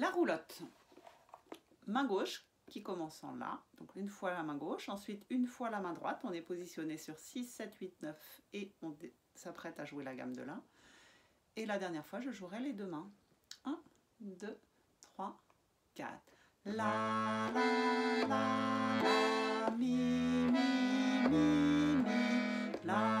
La roulotte, main gauche qui commence en La, donc une fois la main gauche, ensuite une fois la main droite, on est positionné sur 6, 7, 8, 9 et on s'apprête à jouer la gamme de La. Et la dernière fois, je jouerai les deux mains. 1, 2, 3, 4. La, la, la, la, mi, mi, mi, mi, la.